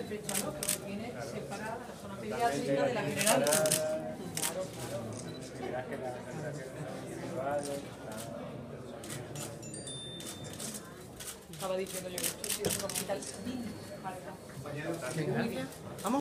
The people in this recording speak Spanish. perfecta, ¿no? Pero que viene separada la zona pediátrica de la general. Claro, claro. Que la estaba diciendo yo que esto es un hospital bien. Vamos.